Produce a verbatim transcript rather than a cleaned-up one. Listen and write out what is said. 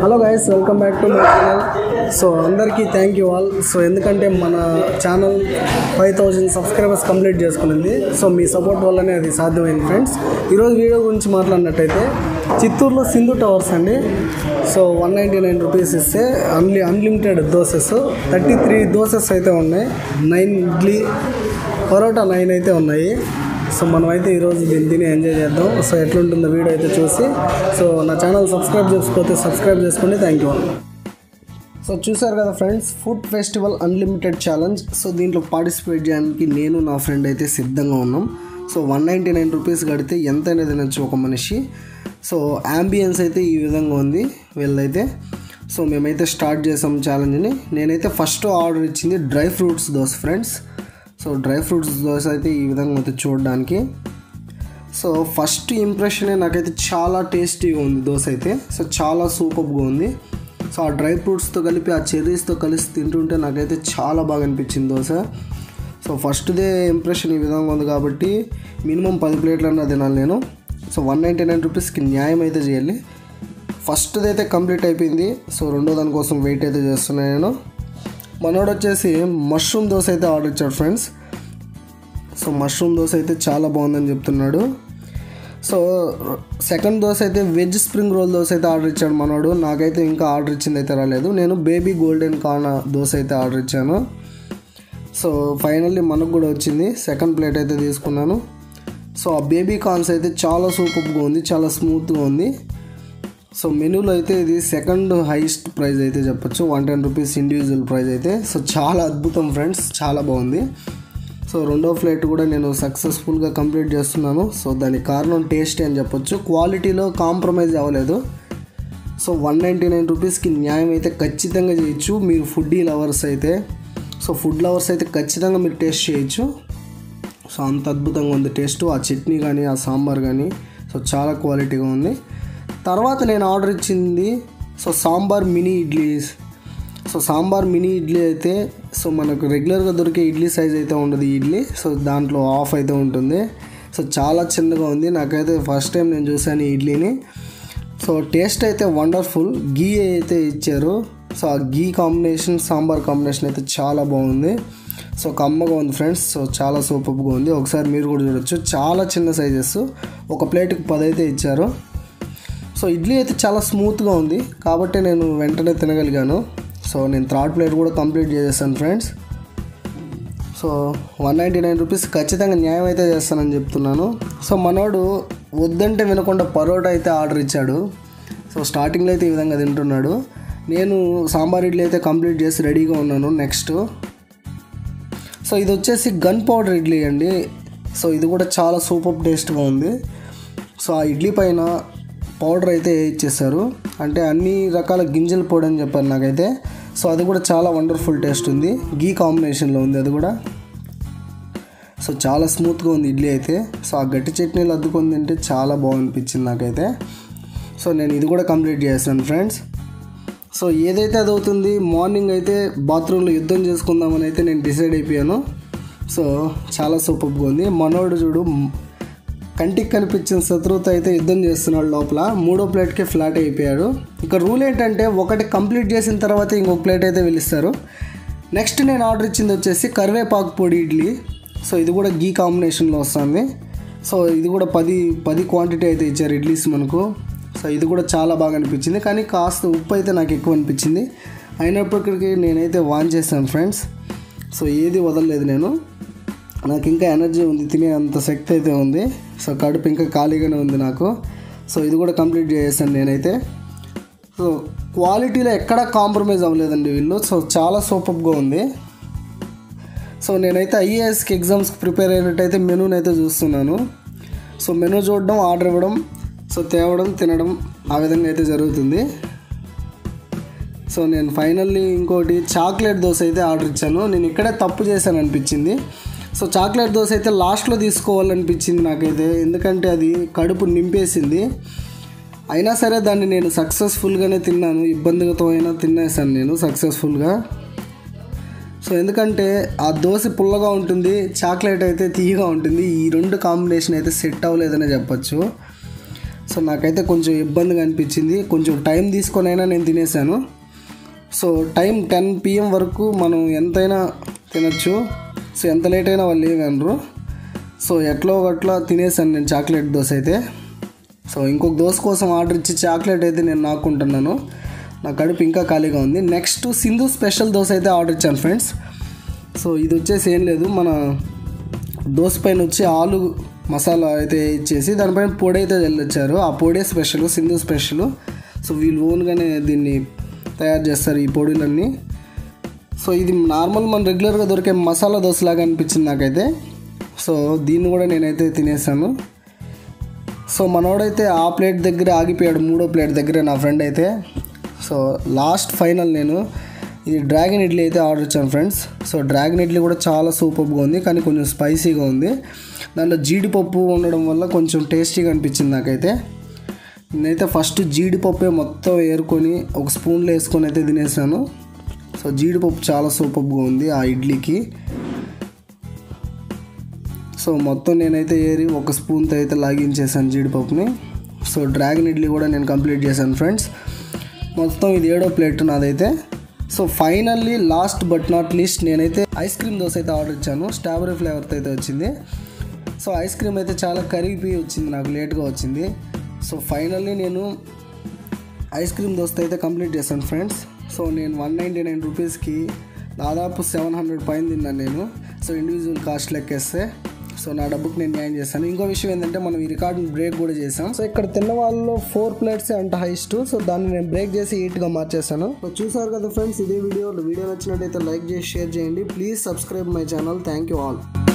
Hello guys welcome back to my channel. So అందరికీ thank you all. So ఎందుకంటే మన channel five thousand subscribers complete చేసుకునింది. So మీ support వల్లనే అది సాధ్యమైంది ఫ్రెండ్స్. ఈరోజు వీడియో గురించి మాట్లాడినట్టయితే చిత్తూరులో సింధు టవర్స్ అండి. So one ninety nine rupees ఇస్తే అన్లి unlimited dosas thirty three dosas అయితే ఉన్నాయి. నైన్ ఇడ్లీ పరోటా నైన్ అయితే ఉన్నాయి. సో మనమైతే ఈరోజు దీన్ని తిని ఎంజాయ్ చేద్దాం. సో ఎట్లుంటుందో వీడియో అయితే చూసి సో నా ఛానల్ సబ్స్క్రైబ్ చేసుకోకపోతే సబ్స్క్రైబ్ చేసుకోండి. Thank you. సో చూసారు కదా friends, food festival unlimited challenge. So దీంట్లో పార్టిసిపేట్ చేయడానికి నేను నా ఫ్రెండ్ అయితే సిద్ధంగా ఉన్నాం. So one ninety nine rupees కడితే ఎంతైనా తినచ్చు ఒక మనిషి. సో యాంబియన్స్ అయితే ఈ విధంగా ఉంది వీళ్ళైతే. సో మేమైతే స్టార్ట్ చేసాం ఛాలెంజ్ని. నేనైతే ఫస్ట్ ఆర్డర్ ఇచ్చింది dry fruits dosa friends. So dry fruits dosa అయితే ఈ విధంగా అయితే చూడడానికి. సో ఫస్ట్ ఇంప్రెషనే నాకైతే చాలా టేస్టీగా ఉంది దోశ అయితే. సో చాలా సూపర్గా ఉంది. సో ఆ డ్రై ఫ్రూట్స్తో కలిపి ఆ చెర్రీస్తో కలిసి తింటుంటే నాకైతే చాలా బాగా అనిపించింది దోశ. సో ఫస్ట్దే ఇంప్రెషన్ ఈ విధంగా ఉంది కాబట్టి మినిమం పది ప్లేట్లన్నా తినాలి నేను. సో వన్ నైంటీ నైన్ రూపీస్కి న్యాయం అయితే చేయాలి. ఫస్ట్ది అయితే కంప్లీట్ అయిపోయింది. సో రెండో దానికోసం వెయిట్ అయితే చేస్తున్నాను నేను. మనోడు వచ్చేసి మష్రూమ్ దోశ అయితే ఆర్డర్ ఇచ్చాడు ఫ్రెండ్స్. సో మష్రూమ్ దోశ అయితే చాలా బాగుందని చెప్తున్నాడు. సో సెకండ్ దోశ అయితే వెజ్ స్ప్రింగ్ రోల్ దోశ అయితే ఆర్డర్ ఇచ్చాడు మనోడు. నాకైతే ఇంకా ఆర్డర్ ఇచ్చింది అయితే రాలేదు. నేను బేబీ గోల్డెన్ కార్న్ దోశ అయితే ఆర్డర్ ఇచ్చాను. సో ఫైనల్లీ మనకు కూడా వచ్చింది. సెకండ్ ప్లేట్ అయితే తీసుకున్నాను. సో ఆ బేబీ కార్న్స్ అయితే చాలా సూపర్గా ఉంది, చాలా స్మూత్గా ఉంది. సో మెనూలో అయితే ఇది సెకండ్ హైయెస్ట్ ప్రైజ్ అయితే చెప్పచ్చు, one ten rupees individual praise అయితే. సో చాలా అద్భుతం ఫ్రెండ్స్, చాలా బాగుంది. సో రెండో ప్లేట్ కూడా నేను సక్సెస్ఫుల్గా కంప్లీట్ చేస్తున్నాను. సో దానికి కారణం టేస్ట్ అని చెప్పొచ్చు, క్వాలిటీలో కాంప్రమైజ్ అవ్వలేదు. సో వన్ నైంటీ నైన్ రూపీస్కి న్యాయం అయితే ఖచ్చితంగా చేయొచ్చు మీరు ఫుడ్డీ లవర్స్ అయితే. సో ఫుడ్ లవర్స్ అయితే ఖచ్చితంగా మీరు టేస్ట్ చేయొచ్చు. సో అంత అద్భుతంగా ఉంది టేస్ట్, ఆ చట్నీ కానీ ఆ సాంబార్ కానీ. సో చాలా క్వాలిటీగా ఉంది. తర్వాత నేను ఆర్డర్ ఇచ్చింది so sambar mini idlis. So sambar mini idli అయితే సో మనకు రెగ్యులర్గా దొరికే ఇడ్లీ సైజ్ అయితే ఉండదు ఇడ్లీ. సో దాంట్లో ఆఫ్ అయితే ఉంటుంది. సో చాలా చిన్నగా ఉంది. నాకైతే ఫస్ట్ టైం నేను చూశాను ఈ ఇడ్లీని. సో టేస్ట్ అయితే వండర్ఫుల్. గీ అయితే ఇచ్చారు. సో ఆ గీ కాంబినేషన్ సాంబార్ కాంబినేషన్ అయితే చాలా బాగుంది. సో కమ్మగా ఉంది ఫ్రెండ్స్. సో చాలా సూపర్గా ఉంది. ఒకసారి మీరు కూడా చూడొచ్చు. చాలా చిన్న సైజెస్, ఒక ప్లేట్కి పది అయితే ఇచ్చారు. సో ఇడ్లీ అయితే చాలా స్మూత్గా ఉంది కాబట్టి నేను వెంటనే తినగలిగాను. సో నేను థర్డ్ ప్లేట్ కూడా కంప్లీట్ చేసేసాను friends. So one ninety nine rupees ఖచ్చితంగా న్యాయం అయితే చేస్తానని చెప్తున్నాను. సో మనోడు వద్దంటే వినకుండా పరోటా అయితే ఆర్డర్ ఇచ్చాడు. సో స్టార్టింగ్లో అయితే ఈ విధంగా తింటున్నాడు. నేను సాంబార్ ఇడ్లీ అయితే కంప్లీట్ చేసి రెడీగా ఉన్నాను నెక్స్ట్. సో ఇది వచ్చేసి గన్ పౌడర్ ఇడ్లీ అండి. సో ఇది కూడా చాలా సూపర్ టేస్ట్గా ఉంది. సో ఆ ఇడ్లీ పైన పౌడర్ అయితే ఇచ్చేసారు, అంటే అన్ని రకాల గింజల పొడి అని చెప్పారు నాకైతే. సో అది కూడా చాలా వండర్ఫుల్ టేస్ట్ ఉంది. గీ కాంబినేషన్లో ఉంది అది కూడా. సో చాలా స్మూత్గా ఉంది ఇడ్లీ అయితే. సో ఆ గట్టి చట్నీలు అద్దుకొని తింటే చాలా బాగనిపించింది నాకైతే. సో నేను ఇది కూడా కంప్లీట్ చేశాను ఫ్రెండ్స్. సో ఏదైతే అది అవుతుంది. మార్నింగ్ అయితే బాత్రూంలో యుద్ధం చేసుకుందామని అయితే నేను డిసైడ్ అయిపోయాను. సో చాలా సూపర్గా ఉంది. మనోడు చూడు కంటికి కనిపించిన శత్రువుతో అయితే యుద్ధం చేస్తున్నాడు లోపల. మూడో ప్లేట్కే ఫ్లాట్ అయిపోయాడు. ఇక రూల్ ఏంటంటే ఒకటి కంప్లీట్ చేసిన తర్వాత ఇంకొక ప్లేట్ అయితే వెలిస్తారు. నెక్స్ట్ నేను ఆర్డర్ ఇచ్చింది వచ్చేసి కరివేపాకు పొడి ఇడ్లీ. సో ఇది కూడా గీ కాంబినేషన్లో వస్తుంది. సో ఇది కూడా పది పది క్వాంటిటీ అయితే ఇచ్చారు ఇడ్లీస్ మనకు. సో ఇది కూడా చాలా బాగా అనిపించింది, కానీ కాస్త ఉప్పు అయితే నాకు ఎక్కువ అనిపించింది. అయినప్పటికీ నేనైతే వాన్ చేశాను ఫ్రెండ్స్. సో ఏది వదలలేదు నేను. నాకు ఇంకా ఎనర్జీ ఉంది, తినే అంత శక్తి అయితే ఉంది. సో కడుపు ఇంకా ఖాళీగానే ఉంది నాకు. సో ఇది కూడా కంప్లీట్ చేసేసాను నేనైతే. సో క్వాలిటీలో ఎక్కడా కాంప్రమైజ్ అవ్వలేదండి వీళ్ళు. సో చాలా సూపర్గా ఉంది. సో నేనైతే ఐఏఎస్కి ఎగ్జామ్స్కి ప్రిపేర్ అయినట్టయితే మెనూని అయితే చూస్తున్నాను. సో మెనూ చూడడం, ఆర్డర్ ఇవ్వడం, సో తేవడం, తినడం, ఆ విధంగా అయితే జరుగుతుంది. సో నేను ఫైనల్లీ ఇంకోటి చాక్లెట్ దోశ అయితే ఆర్డర్ ఇచ్చాను. నేను ఇక్కడే తప్పు చేశాను అనిపించింది. సో చాక్లెట్ దోశ అయితే లాస్ట్లో తీసుకోవాలనిపించింది నాకైతే, ఎందుకంటే అది కడుపు నింపేసింది. అయినా సరే దాన్ని నేను సక్సెస్ఫుల్గానే తిన్నాను. ఇబ్బందితో అయినా తినేసాను నేను సక్సెస్ఫుల్గా. సో ఎందుకంటే ఆ దోశ పుల్లగా ఉంటుంది, చాక్లెట్ అయితే తీయగా ఉంటుంది. ఈ రెండు కాంబినేషన్ అయితే సెట్ అవ్వలేదనే చెప్పచ్చు. సో సో నాకైతే కొంచెం ఇబ్బందిగా అనిపించింది. కొంచెం టైం తీసుకొనైనా నేను తినేసాను. సో టైం టెన్ పిఎం వరకు మనం ఎంతైనా తినచ్చు. సో ఎంత లేట్ అయినా వాళ్ళు ఏమనరు. సో ఎట్లో గట్లా తినేసాను నేను చాక్లెట్ దోశ అయితే. సో ఇంకొక దోశ కోసం ఆర్డర్ ఇచ్చి చాక్లెట్ అయితే నేను నాకుంటున్నాను. నా కడుపు ఇంకా ఖాళీగా ఉంది. నెక్స్ట్ సింధు స్పెషల్ దోశ అయితే ఆర్డర్ ఇచ్చాను ఫ్రెండ్స్. సో ఇది వచ్చేసి ఏం లేదు, మన దోశ పైన వచ్చి ఆలు మసాలా అయితే ఇచ్చేసి దానిపైన పొడి అయితే చల్లిచ్చారు. ఆ పొడి స్పెషల్, సింధు స్పెషల్. సో వీళ్ళు ఓన్గానే దీన్ని తయారు చేస్తారు ఈ పొడులన్నీ. సో ఇది నార్మల్ మన రెగ్యులర్గా దొరికే మసాలా దోశలాగా అనిపించింది నాకైతే. సో దీన్ని కూడా నేనైతే తినేసాను. సో మనోడైతే ఆ ప్లేట్ దగ్గర ఆగిపోయాడు, మూడో ప్లేట్ దగ్గర నా ఫ్రెండ్ అయితే. సో లాస్ట్ ఫైనల్ నేను ఇది డ్రాగన్ ఇడ్లీ అయితే ఆర్డర్ ఇచ్చాను ఫ్రెండ్స్. సో డ్రాగన్ ఇడ్లీ కూడా చాలా సూపర్గా ఉంది, కానీ కొంచెం స్పైసీగా ఉంది. దాంట్లో జీడిపప్పు ఉండడం వల్ల కొంచెం టేస్టీగా అనిపించింది నాకైతే. నేనైతే ఫస్ట్ జీడిపప్పే మొత్తం ఏరుకొని ఒక స్పూన్లో వేసుకొని అయితే తినేసాను. సో జీడిపప్పు చాలా సూపర్గా ఉంది ఆ ఇడ్లీకి. సో మొత్తం నేనైతే ఏరి ఒక స్పూన్తో అయితే లాగించేసాను జీడిపప్పుని. సో డ్రాగన్ ఇడ్లీ కూడా నేను కంప్లీట్ చేశాను ఫ్రెండ్స్. మొత్తం ఇది ఏడో ప్లేట్ నాదైతే. So finally last but not least నేనైతే ఐస్ క్రీమ్ దోశ అయితే ఆర్డర్ ఇచ్చాను. స్ట్రాబెరీ ఫ్లేవర్తో అయితే వచ్చింది. సో ఐస్ క్రీమ్ అయితే చాలా కరిగిపోయి వచ్చింది, నాకు లేట్గా వచ్చింది. సో ఫైనల్లీ నేను ఐస్ క్రీమ్ దోశ అయితే కంప్లీట్ చేశాను ఫ్రెండ్స్. సో నేను వన్ నైంటీ నైన్ రూపీస్కి దాదాపు సెవెన్ హండ్రెడ్ పైన తిన్నాను నేను. సో ఇండివిజువల్ కాస్ట్ లెక్కేస్తే సో నా డబ్బుకి నేను న్యాయం చేశాను. ఇంకో విషయం ఏంటంటే మనం ఈ రికార్డ్ బ్రేక్ కూడా చేసాం. సో ఇక్కడ తిన్న వాళ్ళు ఫోర్ ప్లేట్సే అంట హైస్ట్. సో దాన్ని నేను బ్రేక్ చేసి ఎయిట్గా మార్చేసాను. సో చూసారు కదా ఫ్రెండ్స్ ఇదే వీడియో. వీడియో నచ్చినట్టయితే లైక్ చేసి షేర్ చేయండి. Please subscribe my channel. Thank you all.